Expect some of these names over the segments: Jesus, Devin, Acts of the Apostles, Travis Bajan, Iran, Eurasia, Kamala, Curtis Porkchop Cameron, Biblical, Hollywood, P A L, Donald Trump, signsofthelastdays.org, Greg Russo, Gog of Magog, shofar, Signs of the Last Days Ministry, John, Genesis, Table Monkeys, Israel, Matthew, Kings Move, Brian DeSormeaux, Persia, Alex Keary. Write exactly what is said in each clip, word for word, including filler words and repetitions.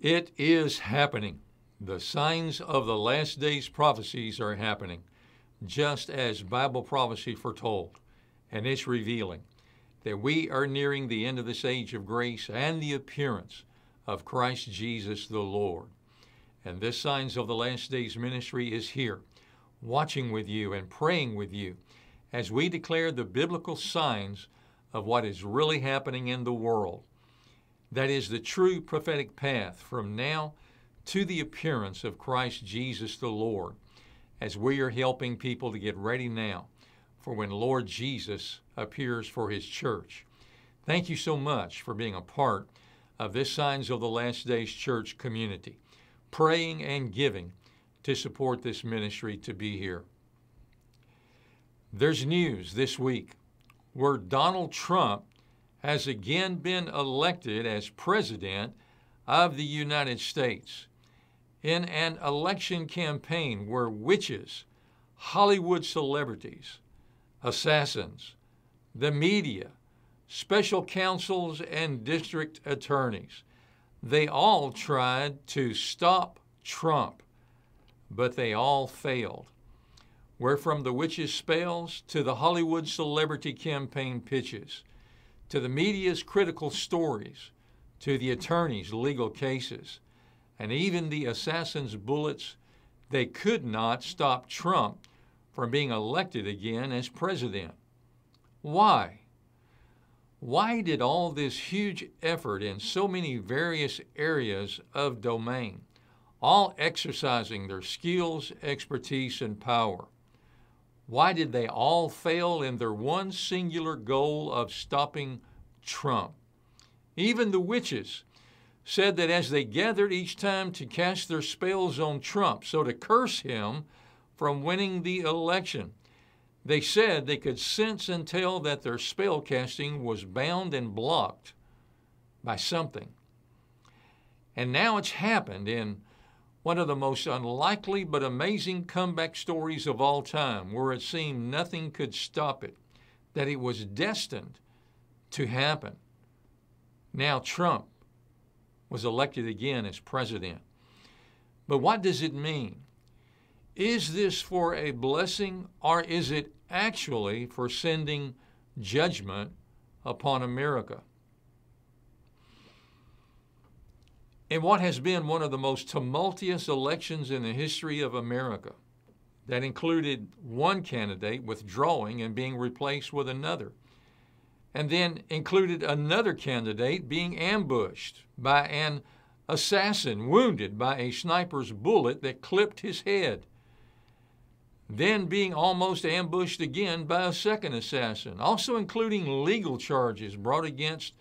It is happening. The signs of the last days prophecies are happening, just as Bible prophecy foretold. And it's revealing that we are nearing the end of this age of grace and the appearance of Christ Jesus the Lord. And this Signs of the Last Days ministry is here, watching with you and praying with you as we declare the biblical signs of what is really happening in the world. That is the true prophetic path from now to the appearance of Christ Jesus the Lord, as we are helping people to get ready now for when Lord Jesus appears for His church. Thank you so much for being a part of this Signs of the Last Days church community, praying and giving to support this ministry to be here. There's news this week where Donald Trump has again been elected as President of the United States in an election campaign where witches, Hollywood celebrities, assassins, the media, special counsels, and district attorneys, they all tried to stop Trump, but they all failed. Where from the witches' spells to the Hollywood celebrity campaign pitches, to the media's critical stories, to the attorneys' legal cases, and even the assassins' bullets, they could not stop Trump from being elected again as president. Why? Why did all this huge effort in so many various areas of domain, all exercising their skills, expertise, and power, why did they all fail in their one singular goal of stopping Trump? Even the witches said that as they gathered each time to cast their spells on Trump, so to curse him from winning the election, they said they could sense and tell that their spell casting was bound and blocked by something. And now it's happened in one of the most unlikely but amazing comeback stories of all time, where it seemed nothing could stop it, that it was destined to happen. Now Trump was elected again as president. But what does it mean? Is this for a blessing, or is it actually for sending judgment upon America? In what has been one of the most tumultuous elections in the history of America, that included one candidate withdrawing and being replaced with another, and then included another candidate being ambushed by an assassin wounded by a sniper's bullet that clipped his head, then being almost ambushed again by a second assassin, also including legal charges brought against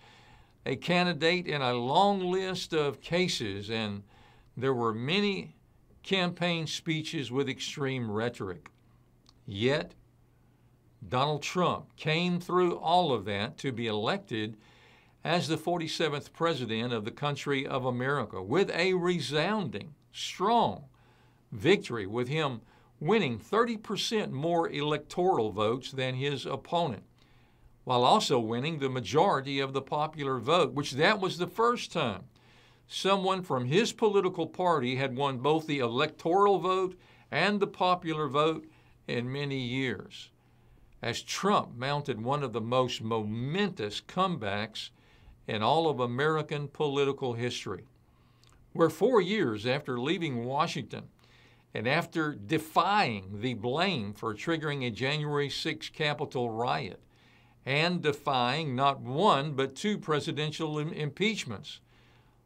a candidate in a long list of cases, and there were many campaign speeches with extreme rhetoric. Yet, Donald Trump came through all of that to be elected as the forty-seventh president of the country of America, with a resounding, strong victory, with him winning thirty percent more electoral votes than his opponent, while also winning the majority of the popular vote, which that was the first time someone from his political party had won both the electoral vote and the popular vote in many years, as Trump mounted one of the most momentous comebacks in all of American political history, where four years after leaving Washington, and after defying the blame for triggering a January sixth Capitol riot, and defying not one but two presidential impeachments,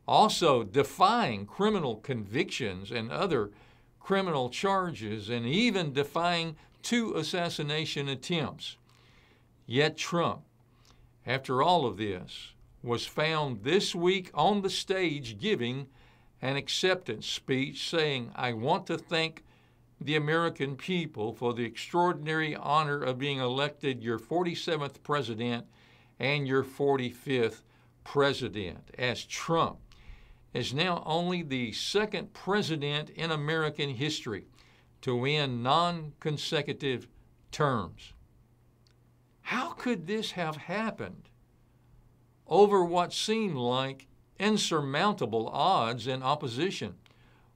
also defying criminal convictions and other criminal charges, and even defying two assassination attempts, yet Trump, after all of this, was found this week on the stage giving an acceptance speech saying, "I want to thank the American people for the extraordinary honor of being elected your forty-seventh president and your forty-fifth president," as Trump is now only the second president in American history to win non-consecutive terms. How could this have happened over what seemed like insurmountable odds and opposition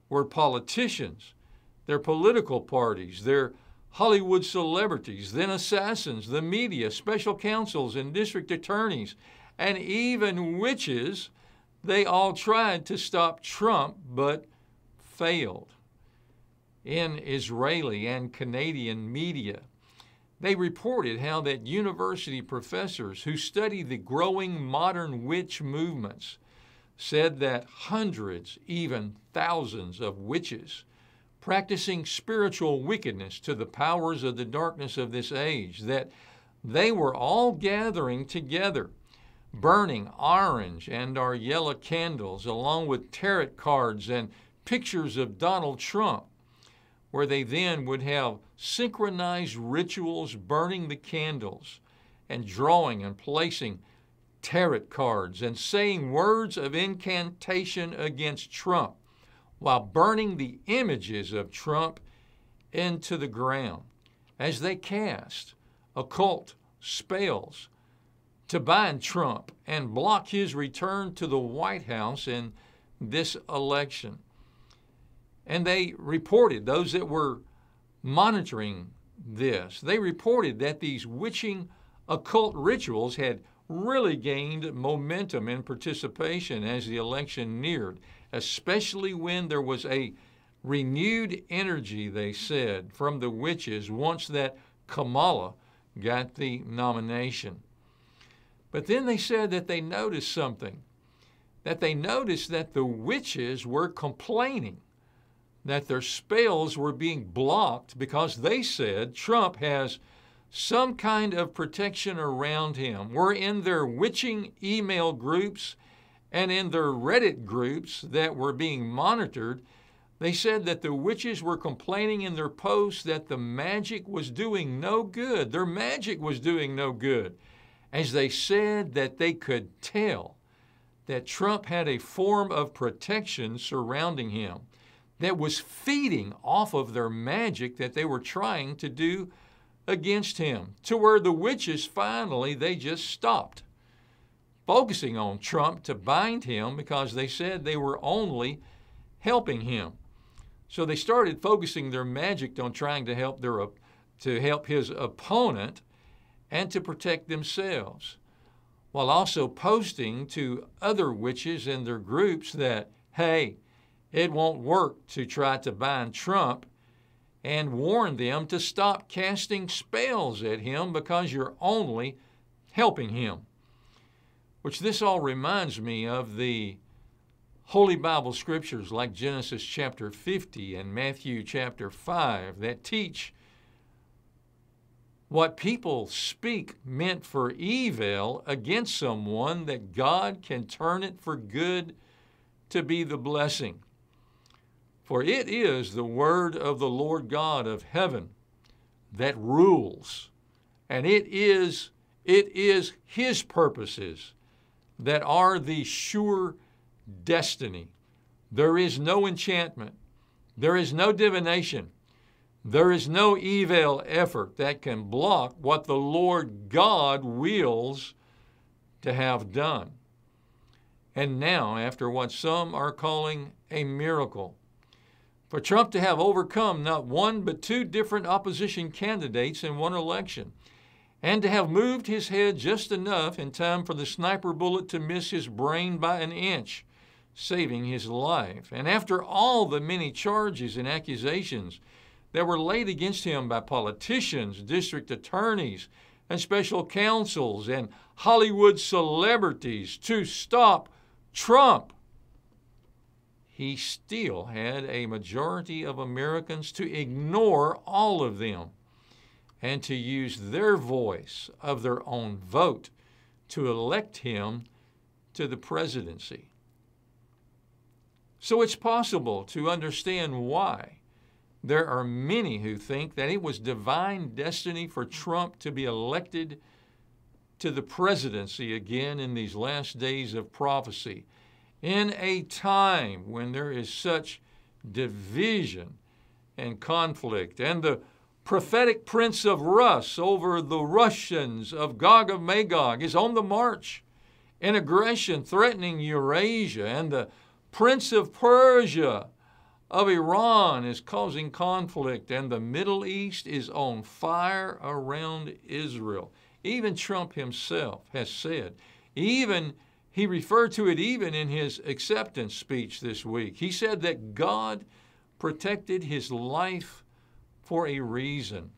were politicians, their political parties, their Hollywood celebrities, then assassins, the media, special counsels, and district attorneys, and even witches. They all tried to stop Trump, but failed. In Israeli and Canadian media, they reported how that university professors who study the growing modern witch movements said that hundreds, even thousands of witches practicing spiritual wickedness to the powers of the darkness of this age, that they were all gathering together, burning orange and our yellow candles along with tarot cards and pictures of Donald Trump, where they then would have synchronized rituals burning the candles and drawing and placing tarot cards and saying words of incantation against Trump, while burning the images of Trump into the ground as they cast occult spells to bind Trump and block his return to the White House in this election. And they reported, those that were monitoring this, they reported that these witching occult rituals had really gained momentum and participation as the election neared, especially when there was a renewed energy, they said, from the witches once that Kamala got the nomination. But then they said that they noticed something, that they noticed that the witches were complaining that their spells were being blocked because they said Trump has some kind of protection around him. We're in their witching email groups and in their Reddit groups that were being monitored. They said that the witches were complaining in their posts that the magic was doing no good. Their magic was doing no good, as they said that they could tell that Trump had a form of protection surrounding him that was feeding off of their magic that they were trying to do against him, to where the witches finally, they just stopped focusing on Trump to bind him because they said they were only helping him. So they started focusing their magic on trying to help their, to help his opponent and to protect themselves, while also posting to other witches in their groups that, hey, it won't work to try to bind Trump, and warn them to stop casting spells at him because you're only helping him. Which this all reminds me of the Holy Bible scriptures like Genesis chapter fifty and Matthew chapter five that teach what people speak meant for evil against someone, that God can turn it for good to be the blessing. For it is the word of the Lord God of heaven that rules, and it is, it is His purposes that are the sure destiny. There is no enchantment. There is no divination. There is no evil effort that can block what the Lord God wills to have done. And now, after what some are calling a miracle, for Trump to have overcome not one but two different opposition candidates in one election, and to have moved his head just enough in time for the sniper bullet to miss his brain by an inch, saving his life. And after all the many charges and accusations that were laid against him by politicians, district attorneys, and special counsels, and Hollywood celebrities to stop Trump, he still had a majority of Americans to ignore all of them and to use their voice of their own vote to elect him to the presidency. So it's possible to understand why there are many who think that it was divine destiny for Trump to be elected to the presidency again in these last days of prophecy, in a time when there is such division and conflict, and the prophetic prince of Rus over the Russians of Gog of Magog is on the march and aggression threatening Eurasia, and the Prince of Persia of Iran is causing conflict, and the Middle East is on fire around Israel. Even Trump himself has said, even he referred to it even in his acceptance speech this week. He said that God protected his life for a reason.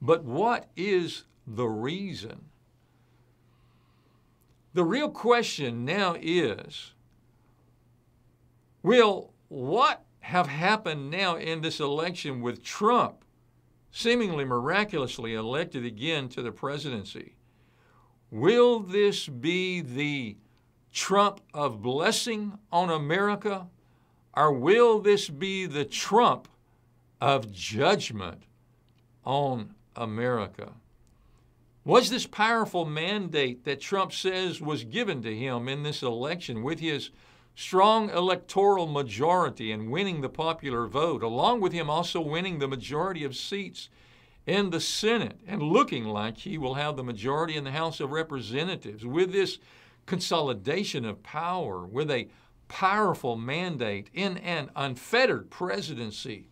But what is the reason? The real question now is, will what have happened now in this election with Trump seemingly miraculously elected again to the presidency? Will this be the Trump of blessing on America, or will this be the Trump of judgment on America? Was this powerful mandate that Trump says was given to him in this election, with his strong electoral majority and winning the popular vote, along with him also winning the majority of seats in the Senate and looking like he will have the majority in the House of Representatives, with this consolidation of power, with a powerful mandate in an unfettered presidency,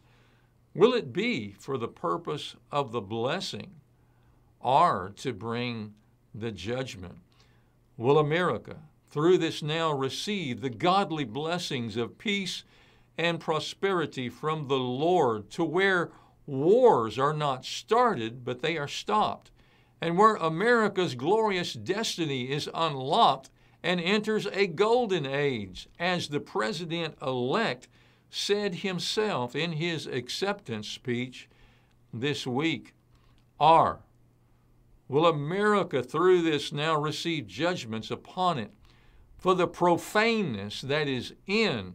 will it be for the purpose of the blessing, are to bring the judgment? Will America, through this now, receive the godly blessings of peace and prosperity from the Lord, to where wars are not started, but they are stopped, and where America's glorious destiny is unlocked and enters a golden age, as the president-elect said himself in his acceptance speech this week? Are Will America through this now receive judgments upon it for the profaneness that is in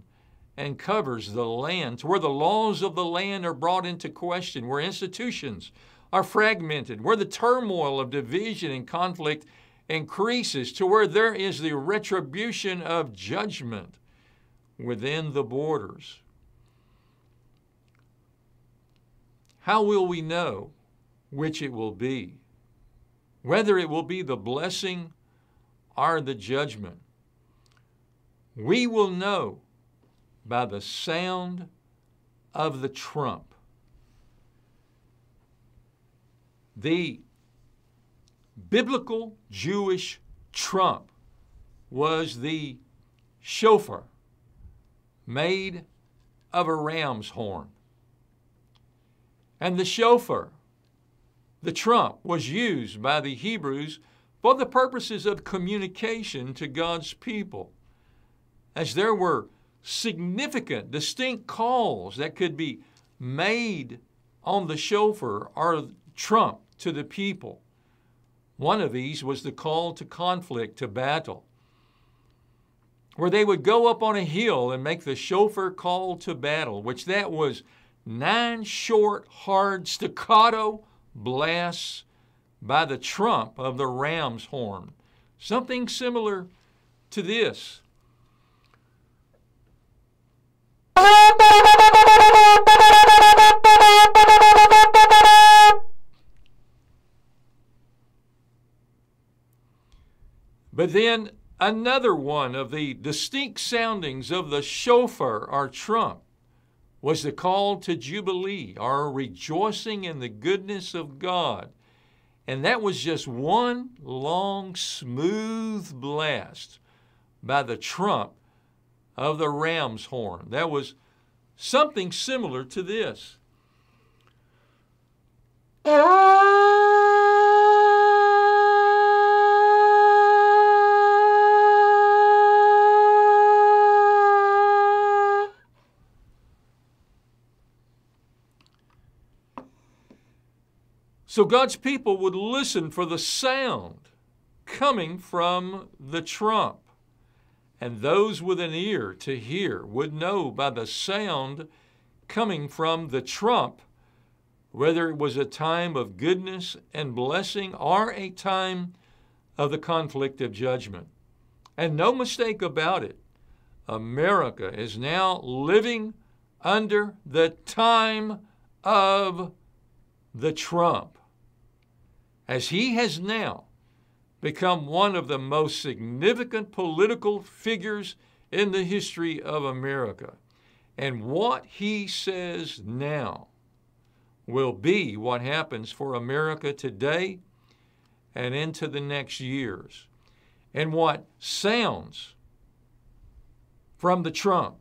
and covers the land, where the laws of the land are brought into question, where institutions are fragmented, where the turmoil of division and conflict increases, to where there is the retribution of judgment within the borders? How will we know which it will be? Whether it will be the blessing or the judgment, we will know by the sound of the trump. The biblical Jewish trump was the shofar made of a ram's horn. And the shofar, the trump, was used by the Hebrews for the purposes of communication to God's people, as there were significant, distinct calls that could be made on the shofar or trump to the people. One of these was the call to conflict, to battle, where they would go up on a hill and make the shofar call to battle, which that was nine short, hard, staccato blasts by the trump of the ram's horn. Something similar to this. But then another one of the distinct soundings of the shofar or trump was the call to jubilee, or rejoicing in the goodness of God. And that was just one long, smooth blast by the trump of the ram's horn. That was something similar to this. So God's people would listen for the sound coming from the trump, and those with an ear to hear would know by the sound coming from the trump whether it was a time of goodness and blessing or a time of the conflict of judgment. And no mistake about it, America is now living under the time of the trump, as he has now become one of the most significant political figures in the history of America. And what he says now will be what happens for America today and into the next years. And what sounds from the Trump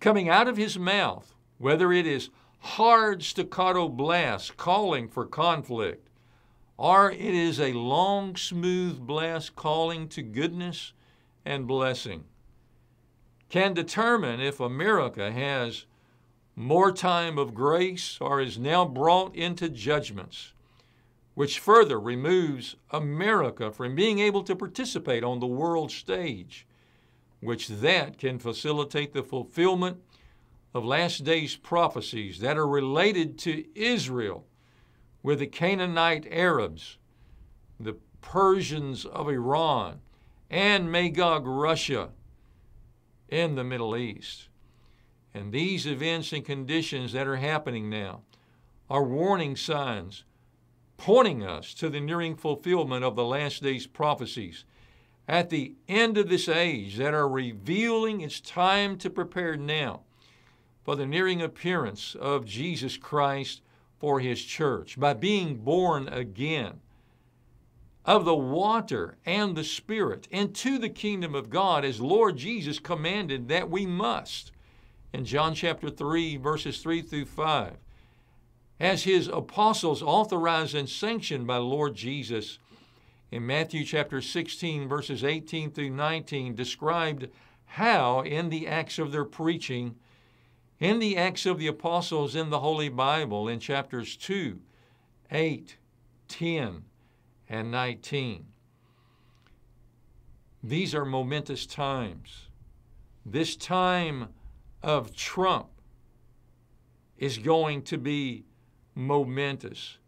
coming out of his mouth, whether it is hard staccato blasts calling for conflict, or it is a long, smooth blast calling to goodness and blessing, can determine if America has more time of grace or is now brought into judgments, which further removes America from being able to participate on the world stage, which that can facilitate the fulfillment of last days prophecies that are related to Israel with the Canaanite Arabs, the Persians of Iran, and Magog, Russia, in the Middle East. And these events and conditions that are happening now are warning signs pointing us to the nearing fulfillment of the last days prophecies at the end of this age that are revealing it's time to prepare now for the nearing appearance of Jesus Christ for his church by being born again of the water and the Spirit into the kingdom of God, as Lord Jesus commanded that we must in John chapter three, verses three through five, as his apostles authorized and sanctioned by Lord Jesus in Matthew chapter sixteen, verses eighteen through nineteen, described how in the acts of their preaching, in the Acts of the Apostles in the Holy Bible in chapters two, eight, ten, and nineteen. These are momentous times. This time of Trump is going to be momentous,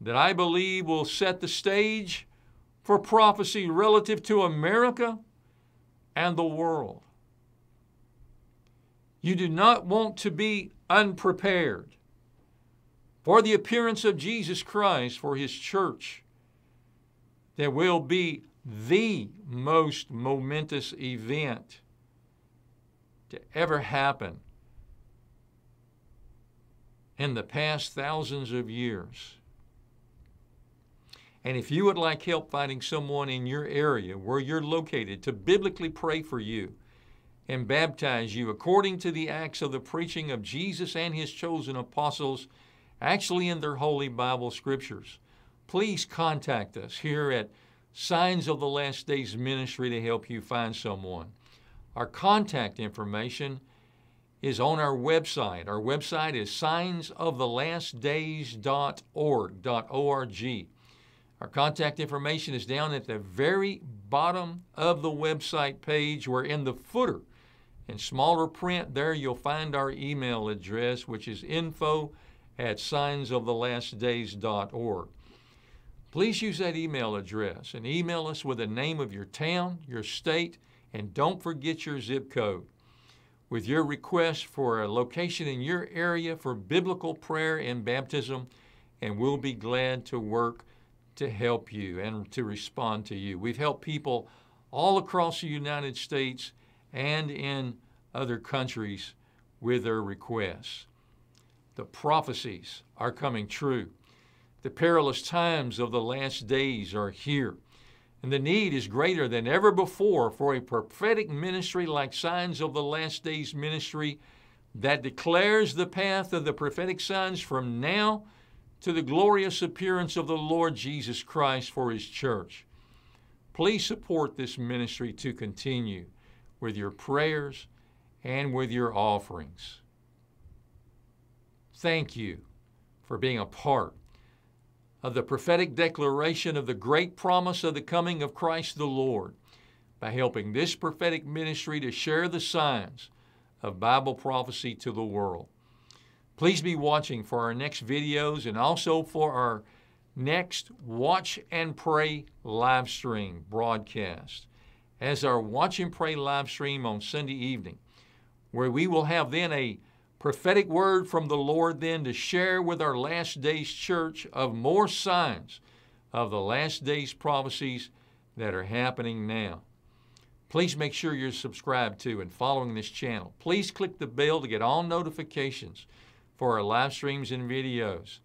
that I believe will set the stage for prophecy relative to America and the world. You do not want to be unprepared for the appearance of Jesus Christ for his church. There will be the most momentous event to ever happen in the past thousands of years. And if you would like help finding someone in your area where you're located to biblically pray for you and baptize you according to the acts of the preaching of Jesus and his chosen apostles, actually in their Holy Bible scriptures, please contact us here at Signs of the Last Days Ministry to help you find someone. Our contact information is on our website. Our website is signs of the last days dot org. Our contact information is down at the very bottom of the website page, where in the footer, in smaller print there, you'll find our email address, which is info at signs of the last days dot org. Please use that email address and email us with the name of your town, your state, and don't forget your zip code, with your request for a location in your area for biblical prayer and baptism, and we'll be glad to work to help you and to respond to you. We've helped people all across the United States and in other countries with their requests. The prophecies are coming true. The perilous times of the last days are here, and the need is greater than ever before for a prophetic ministry like Signs of the Last Days Ministry that declares the path of the prophetic signs from now to the glorious appearance of the Lord Jesus Christ for his church. Please support this ministry to continue with your prayers and with your offerings. Thank you for being a part of the prophetic declaration of the great promise of the coming of Christ the Lord by helping this prophetic ministry to share the signs of Bible prophecy to the world. Please be watching for our next videos and also for our next Watch and Pray live stream broadcast, as our Watch and Pray live stream on Sunday evening, where we will have then a prophetic word from the Lord then to share with our last days church of more signs of the last days prophecies that are happening now. Please make sure you're subscribed to and following this channel. Please click the bell to get all notifications for our live streams and videos,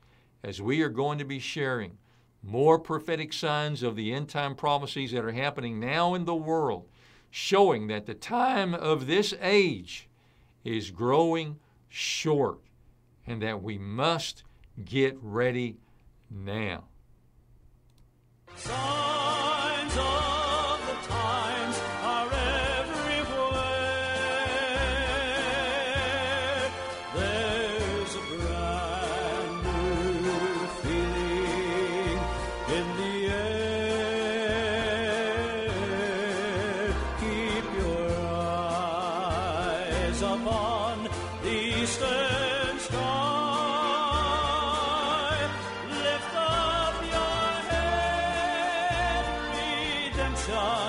as we are going to be sharing more prophetic signs of the end time prophecies that are happening now in the world, showing that the time of this age is growing short and that we must get ready now. Signs of the times are everywhere. There's a brand new feeling in the air. Keep your eyes upon the eastern sky. Shut